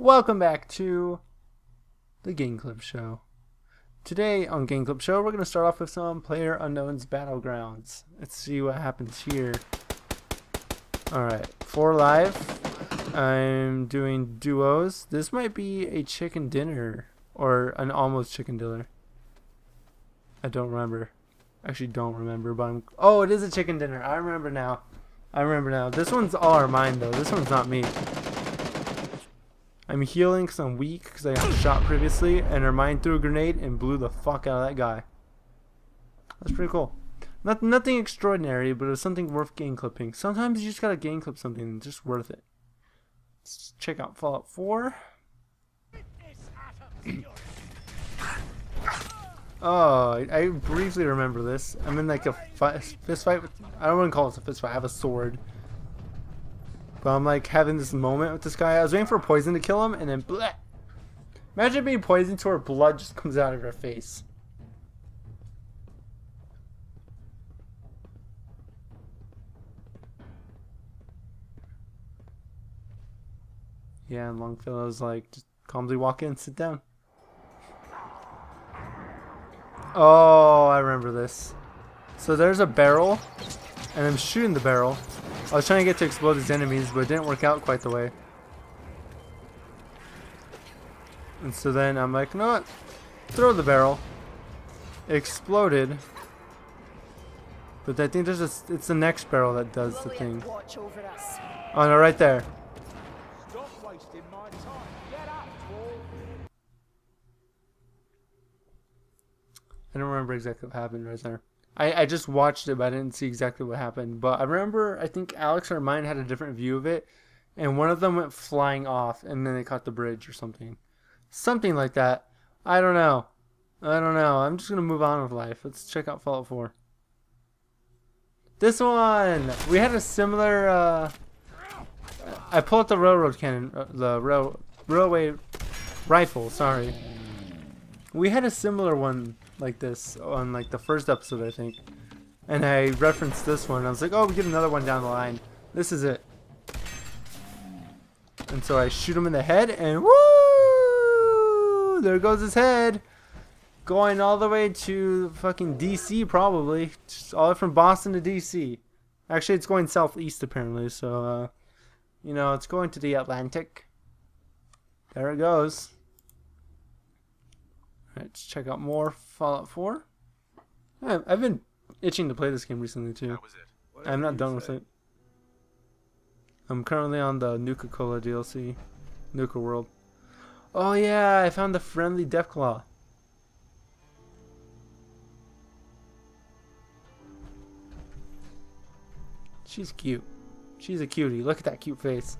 Welcome back to the Game Clip Show. Today on Game Clip Show, we're going to start off with some PlayerUnknown's Battlegrounds. Let's see what happens here. Alright, 4 live. I'm doing duos. This might be a chicken dinner or an almost chicken dinner. I don't remember. Actually, don't remember, but I'm... Oh, it is a chicken dinner. I remember now. I remember now. This one's all or mine, though. This one's not me. I'm healing because I'm weak because I got shot previously, and her mind threw a grenade and blew the fuck out of that guy. That's pretty cool. Nothing extraordinary, but it was something worth game clipping. Sometimes you just gotta game clip something and it's just worth it. Let's check out Fallout 4. Oh, I briefly remember this. I'm in like a fist fight. I don't want to call it a fist fight. I have a sword. But I'm like having this moment with this guy. I was waiting for poison to kill him and then bleh. Imagine being poisoned to her blood just comes out of her face. Yeah, and Longfellow's like, just calmly walk in, sit down. Oh, I remember this. So there's a barrel, and I'm shooting the barrel. I was trying to get to explode these enemies, but it didn't work out quite the way. And so then I'm like, you know what? Throw the barrel. It exploded. But I think there's just, it's the next barrel that does the thing. Oh no, right there. I don't remember exactly what happened right there. I just watched it, but I didn't see exactly what happened. But I remember, I think Alex or mine had a different view of it, and one of them went flying off, and then they caught the bridge or something. Something like that. I don't know. I don't know. I'm just going to move on with life. Let's check out Fallout 4. This one! We had a similar, I pulled out the railroad cannon, the railway rifle, sorry. We had a similar one like this on like the first episode, I think, and I referenced this one. I was like, oh, we get another one down the line. This is it. And so I shoot him in the head and woo! There goes his head, going all the way to fucking DC, probably just all the way from Boston to DC. Actually, it's going southeast apparently, so you know, it's going to the Atlantic. There it goes. Let's check out more Fallout 4. Yeah, I've been itching to play this game recently too. I'm not done with it. I'm currently on the Nuka-Cola DLC, Nuka World. Oh yeah, I found the friendly Deathclaw. She's cute. She's a cutie. Look at that cute face.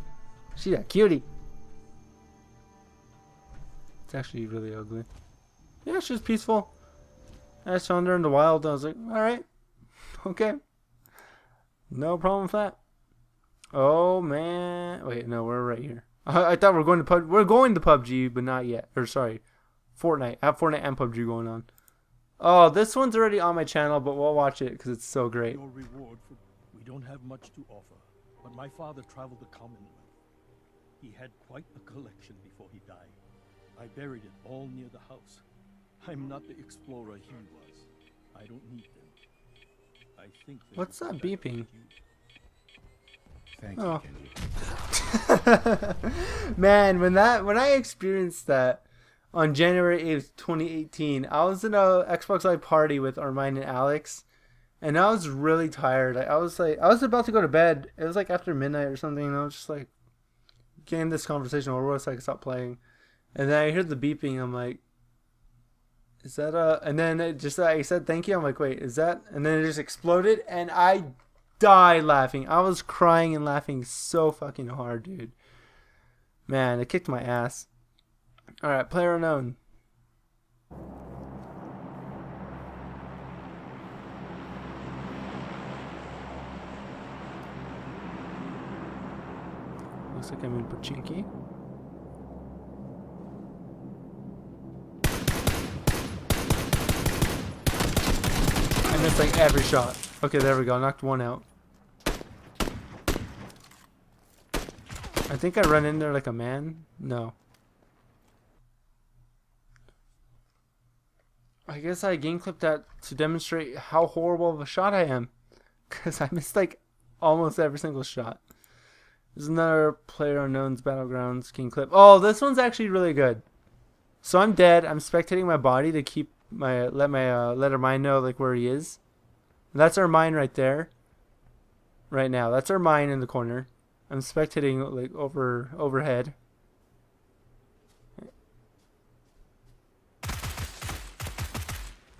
She's a cutie. It's actually really ugly. Yeah, she was peaceful. I just found her in the wild. I was like, alright. Okay. No problem with that. Oh, man. Wait, no, we're right here. I thought we were going to PUBG. We're going to PUBG, but not yet. Or, sorry, Fortnite. I have Fortnite and PUBG going on. Oh, this one's already on my channel, but we'll watch it because it's so great. Your reward for... We don't have much to offer, but my father traveled the Commonwealth. He had quite a collection before he died. I buried it all near the house. I'm not the explorer he was. I don't need them. I think. What's that beeping? Thank you, Kenny. Man, when I experienced that on January 8th, 2018, I was in a Xbox Live party with Armine and Alex, and I was really tired. I was about to go to bed. It was like after midnight or something, and I was just like getting this conversation over with so I could stop playing. And then I heard the beeping, I'm like, is that a... And then it just, I said thank you. I'm like, wait, is that... And then it just exploded and I died laughing. I was crying and laughing so fucking hard, dude. Man, it kicked my ass. Alright, PlayerUnknown. Looks like I'm in Pochinki. It's like every shot. Okay, there we go. Knocked one out. I think I ran in there like a man. No. I guess I game clipped that to demonstrate how horrible of a shot I am, because I missed like almost every single shot. There's another PlayerUnknown's Battlegrounds game clip. Oh, this one's actually really good. So I'm dead. I'm spectating my body to keep let Ermine know like where he is. And that's Ermine right there. Right now, that's Ermine in the corner. I'm spectating like overhead.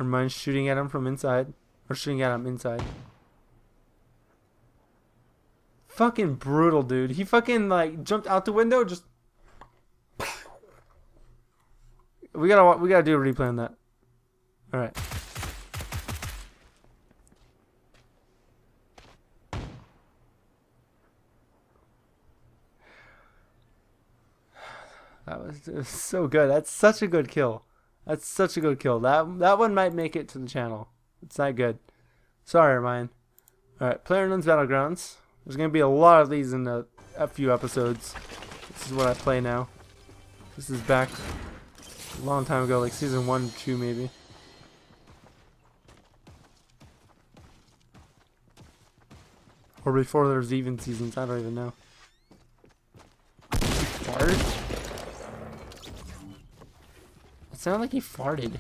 Ermine's shooting at him from inside, or shooting at him inside. Fucking brutal, dude. He fucking like jumped out the window. Just we gotta do a replay on that. All right. That was so good. That's such a good kill. That's such a good kill. That one might make it to the channel. It's not good. Sorry, Ermine. All right, PlayerUnknown's Battlegrounds. There's going to be a lot of these in a few episodes. This is what I play now. This is back a long time ago, like season 1 or 2 maybe. Or before there's even seasons, I don't even know. Fart? It sounded like he farted.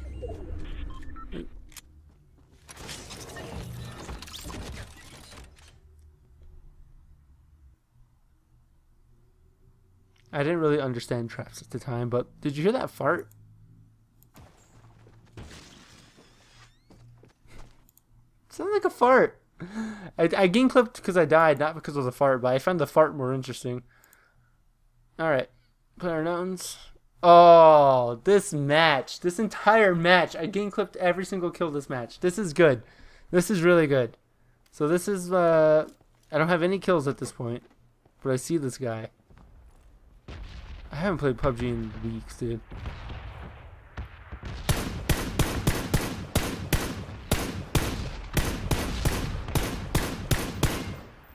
I didn't really understand traps at the time, but did you hear that fart? It sounded like a fart. I game clipped because I died, not because it was a fart, but I found the fart more interesting. Alright. PlayerUnknown's. Oh, this match. This entire match. I game clipped every single kill this match. This is good. This is really good. So this is, I don't have any kills at this point, but I see this guy. I haven't played PUBG in weeks, dude.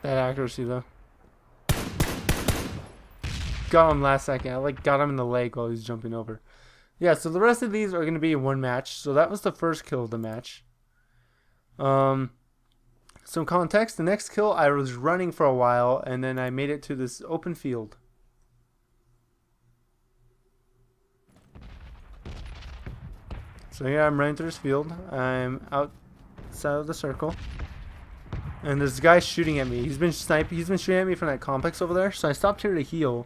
That accuracy, though. Got him last second. I like got him in the leg while he's jumping over. Yeah, so the rest of these are going to be in one match. So that was the first kill of the match. Some context, the next kill I was running for a while and then I made it to this open field. So yeah, I'm running through this field. I'm outside of the circle. And this guy's shooting at me. He's been shooting at me from that complex over there. So I stopped here to heal.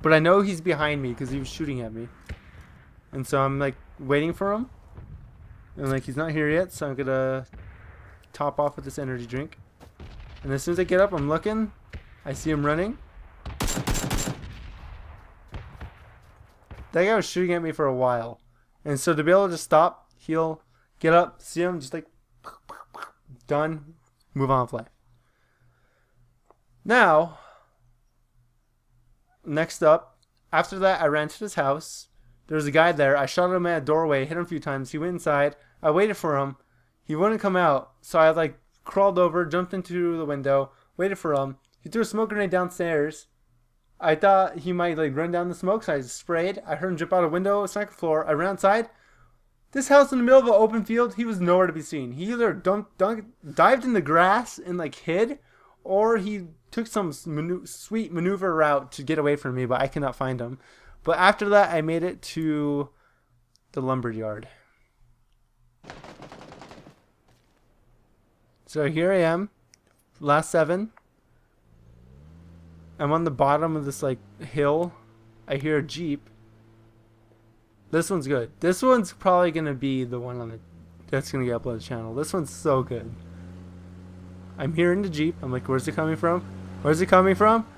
But I know he's behind me because he was shooting at me. And so I'm like waiting for him. And like he's not here yet, so I'm gonna top off with this energy drink. And as soon as I get up, I'm looking. I see him running. That guy was shooting at me for a while. And so to be able to stop, heal, get up, see him, just like done, move on, play. Now, next up, after that, I ran to this house. There was a guy there. I shot him at a doorway, hit him a few times. He went inside. I waited for him. He wouldn't come out. So I like crawled over, jumped into the window, waited for him. He threw a smoke grenade downstairs. I thought he might like run down the smoke, so I sprayed. I heard him jump out a window, second floor. I ran outside. This house in the middle of an open field, he was nowhere to be seen. He either dived in the grass and like hid, or he took some sweet maneuver route to get away from me, but I cannot find him. But after that, I made it to the lumberyard. So here I am, last 7. I'm on the bottom of this like hill. I hear a jeep. This one's good. This one's probably gonna be the one on that's gonna get uploaded to the channel. This one's so good. I'm hearing the jeep. I'm like, where's it coming from? Where's it coming from?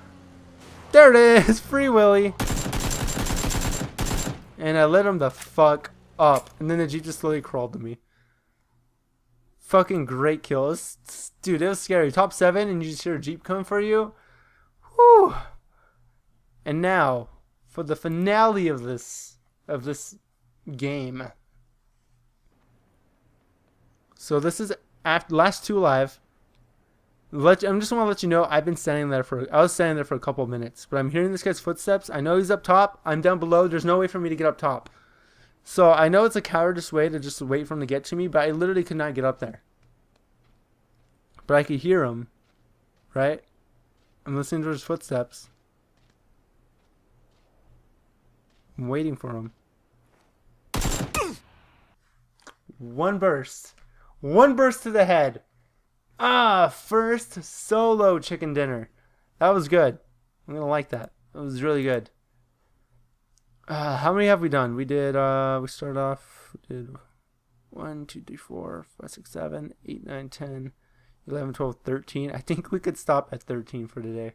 There it is, Free Willy. And I lit him the fuck up. And then the jeep just slowly crawled to me. Fucking great kill. Dude, it was scary. Top 7, and you just hear a jeep coming for you. Whew. And now for the finale of this game. So this is after last 2 live. I'm just want to let you know I've been standing there for a couple of minutes, but I'm hearing this guy's footsteps. I know he's up top. I'm down below. There's no way for me to get up top. So I know it's a cowardice way to just wait for him to get to me, but I literally could not get up there. But I could hear him, right? I'm listening to his footsteps. I'm waiting for him. One burst to the head. Ah, first solo chicken dinner. That was good. I'm gonna like that. It was really good. How many have we done? We did. We started off. We did 1, 2, 3, 4, 5, 6, 7, 8, 9, 10, 11, 12, 13. I think we could stop at 13 for today.